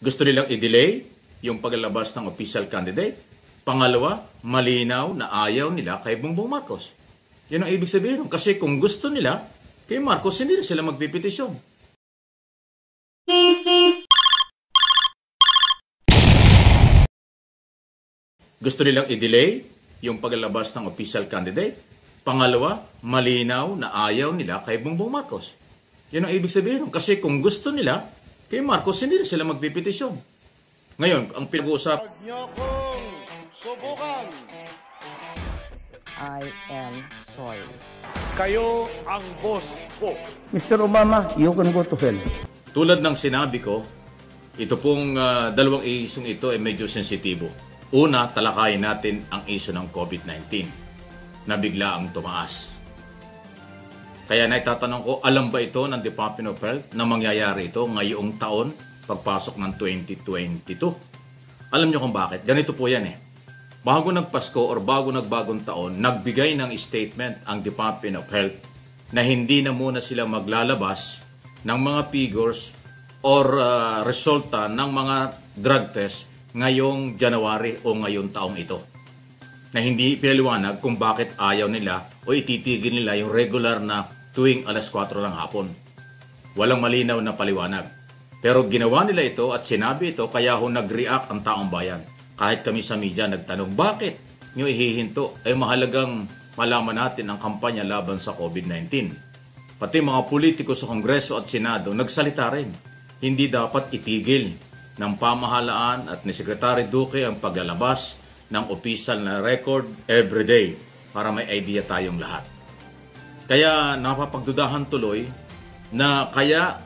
Gusto nilang i-delay yung paglalabas ng official candidate. Pangalawa, malinaw na ayaw nila kay Bongbong Marcos. Yan ang ibig sabihin. Kasi kung gusto nila, kay Marcos hindi sila magpipetisyon. Gusto nilang i-delay yung paglalabas ng official candidate. Pangalawa, malinaw na ayaw nila kay Bongbong Marcos. Yan ang ibig sabihin. Kasi kung gusto nila, kay Marcos hindi sila magpipetisyon. Ngayon, ang pinag-uusap... Subukan. I am sorry. Kayo ang boss ko. Mr. Obama, you can go to hell. Tulad ng sinabi ko, ito pong dalawang isyong ito ay medyo sensitibo. Una, talakayin natin ang isyu ng COVID-19 na biglaang tumaas. Kaya naitatanong ko, alam ba ito ng Department of Health na mangyayari ito ngayong taon pagpasok ng 2022? Alam niyo kung bakit? Ganito po yan eh. Bago nagpasko or bago nagbagong taon, nagbigay ng statement ang Department of Health na hindi na muna sila maglalabas ng mga figures or resulta ng mga drug test ngayong January o ngayong taong ito. Na hindi pinaliwanag kung bakit ayaw nila o ititigil nila yung regular na tuwing alas 4 ng hapon. Walang malinaw na paliwanag. Pero ginawa nila ito at sinabi ito kaya ho nag-react ang taong bayan. Kahit kami sa media nagtanong, bakit nyo ihihinto? Ay mahalagang malaman natin ang kampanya laban sa COVID-19. Pati mga politiko sa Kongreso at Senado nagsalita rin. Hindi dapat itigil ng pamahalaan at ni Secretary Duque ang paglalabas ng opisyal na record everyday para may idea tayong lahat. Kaya napapagdudahan tuloy na kaya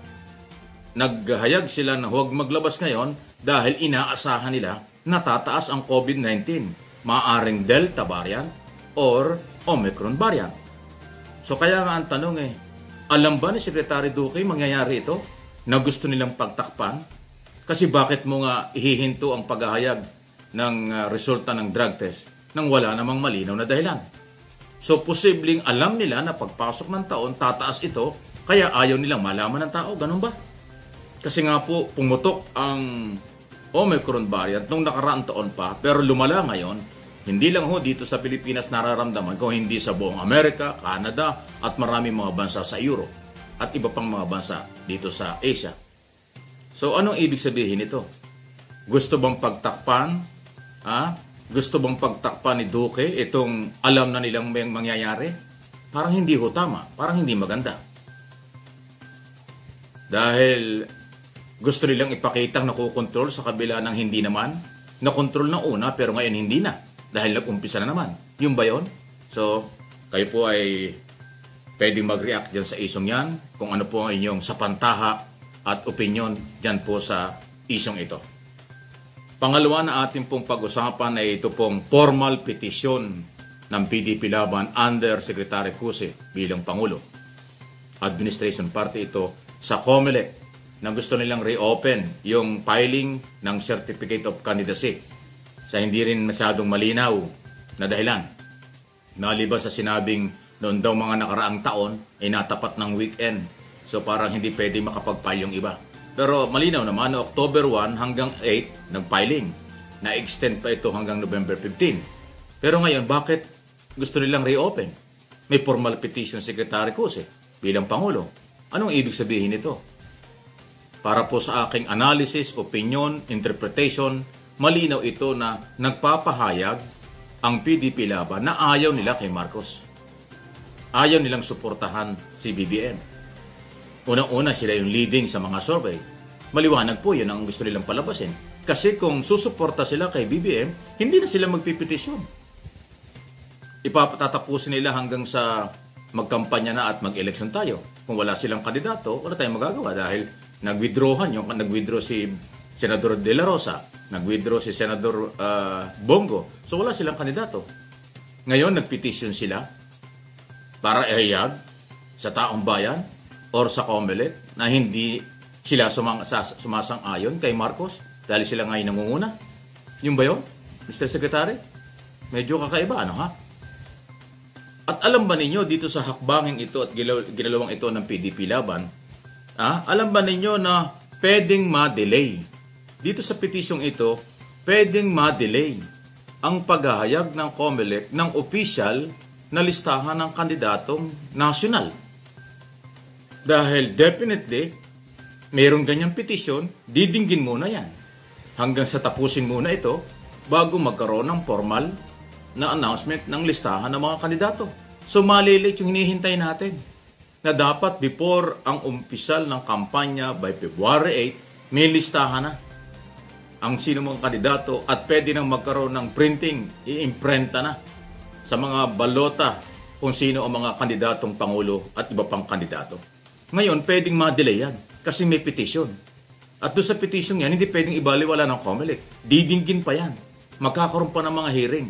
naghahayag sila na huwag maglabas ngayon dahil inaasahan nila natataas ang COVID-19, maaaring Delta variant or Omicron variant. So kaya nga ang tanong eh, alam ba ni Secretary Duque mangyayari ito na gusto nilang pagtakpan? Kasi bakit mo nga ihihinto ang paghahayag ng resulta ng drug test nang wala namang malinaw na dahilan? So posibleng alam nila na pagpasok ng taon tataas ito kaya ayaw nilang malaman ng tao, ganun ba? Kasi nga po pumutok ang Omicron variant nung nakaraang taon pa pero lumala ngayon, hindi lang ho dito sa Pilipinas nararamdaman kung hindi sa buong Amerika, Canada at maraming mga bansa sa Europe at iba pang mga bansa dito sa Asia. So anong ibig sabihin ito? Gusto bang pagtakpan? Gusto bang pagtakpan ni Duque itong alam na nilang may mangyayari? Parang hindi ho tama, parang hindi maganda. Dahil gusto nilang ipakitang nakokontrol sa kabila ng hindi naman. Nakontrol na una pero ngayon hindi na. Dahil nag-umpisa na naman. Yung ba yun? So, kayo po ay pwedeng mag-react dyan sa isyong yan. Kung ano po ang inyong sapantaha at opinion dyan po sa isyong ito. Pangalawa na ating pong pag-usapan ay ito pong formal petition ng PDP-Laban under Secretary Cusi bilang Pangulo. Administration Party ito sa COMELEC na gusto nilang reopen yung filing ng Certificate of Candidacy sa hindi rin masyadong malinaw na dahilan. Maliban sa sinabing noon daw mga nakaraang taon ay natapat ng weekend so parang hindi pwede makapag-file yung iba. Pero malinaw naman na October 1 hanggang 8 nag-filing. Na-extend pa ito hanggang November 15. Pero ngayon bakit gusto nilang reopen? May formal petition Secretary Cusi bilang Pangulo. Anong ibig sabihin nito? Para po sa aking analysis, opinion, interpretation, malinaw ito na nagpapahayag ang PDP-Laban na ayaw nila kay Marcos. Ayaw nilang suportahan si BBM. Unang-una sila yung leading sa mga survey. Maliwanag po yun ang gusto nilang palabasin. Kasi kung susuporta sila kay BBM, hindi na sila magpipetisyon. Ipatatapusin nila hanggang sa magkampanya na at mag-eleksyon tayo. Kung wala silang kandidato, wala tayong magagawa dahil nag-withdraw si Senador De La Rosa, nag-withdraw si Senador Bongo. So wala silang kandidato. Ngayon, nagpetisyon sila para ihayag sa taong bayan or sa COMELEC na hindi sila sumasang-ayon kay Marcos dahil sila ngayon nangunguna. Yung ba yun, Mr. Secretary? Medyo kakaiba, ano ha? At alam ba ninyo dito sa hakbangin ito at ginalawang ito ng PDP-Laban, alam ba ninyo na pwedeng ma-delay dito sa petisyong ito, pwedeng ma-delay ang paghahayag ng COMELEC ng opisyal na listahan ng kandidatong national. Dahil definitely, mayroong ganyang petisyon, didinggin muna yan. Hanggang sa tapusin muna ito bago magkaroon ng formal na announcement ng listahan ng mga kandidato. So malilate yung hinihintay natin na dapat before ang umpisal ng kampanya by February 8, may listahan na ang sino mong kandidato at pwede nang magkaroon ng printing, i-imprenta na sa mga balota kung sino ang mga kandidatong Pangulo at iba pang kandidato. Ngayon, pwedeng ma-delay yan kasi may petition. At doon sa petition yan, hindi pwedeng ibaliwala ng COMELEC. Didinggin pa yan. Magkakaroon pa ng mga hearing.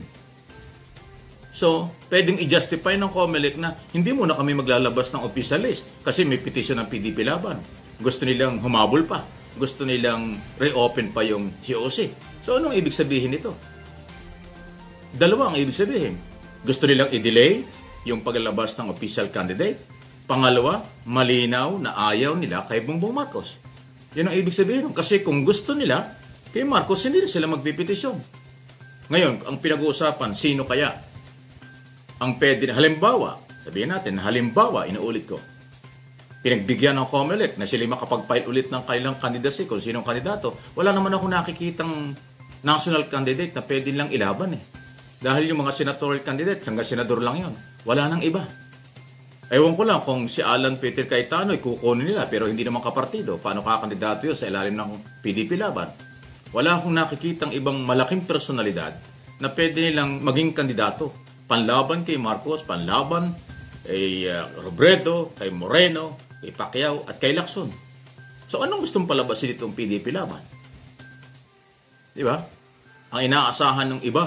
So, pwedeng i-justify ng COMELEC na hindi muna kami maglalabas ng official list kasi may petition ng PDP-Laban. Gusto nilang humabol pa. Gusto nilang reopen pa yung COC. So, anong ibig sabihin nito? Dalawa ang ibig sabihin. Gusto nilang i-delay yung paglalabas ng official candidate. Pangalawa, malinaw na ayaw nila kay Bongbong Marcos. Yan ang ibig sabihin. Kasi kung gusto nila, kay Marcos, hindi sila magpipetisyon. Ngayon, ang pinag-uusapan, sino kaya ang pwede na halimbawa, sabihin natin, halimbawa, inuulit ko, pinagbigyan ng COMELEC na sila makapag-file ulit ng kailang candidacy kung sinong kandidato. Wala naman ako nakikitang national candidate na pwede lang ilaban eh. Dahil yung mga senatorial candidate, hanggang senador lang yon. Wala nang iba. Ewan ko lang kung si Alan Peter Cayetano ikukunin nila pero hindi naman kapartido. Paano kakandidato yun sa ilalim ng PDP-Laban? Wala akong nakikitang ibang malaking personalidad na pwede nilang maging kandidato. Panlaban kay Marcos, panlaban kay Robredo, kay Moreno, kay Pacquiao at kay Lacson. So anong gustong palabasin itong PDP-Laban? Di ba? Ang inaasahan ng iba.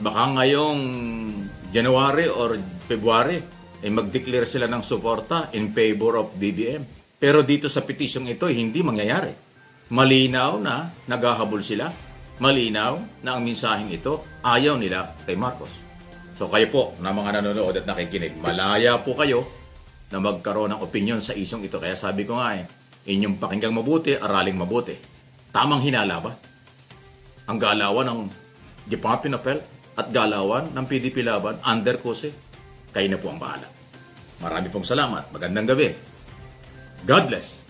Baka ngayong January or February ay mag-declare sila ng suporta in favor of BBM. Pero dito sa petisyong ito hindi mangyayari. Malinaw na naghahabol sila. Malinaw na ang mensaheng ito ayaw nila kay Marcos. So kayo po na mga nanonood at nakikinig, malaya po kayo na magkaroon ng opinion sa isyong ito. Kaya sabi ko nga eh, inyong pakinggang mabuti, araling mabuti. Tamang hinala ba ang galawan ng Department of Health at galawan ng PDP-Laban under Cusi? Kayo na po ang bahala. Marami pong salamat. Magandang gabi. God bless.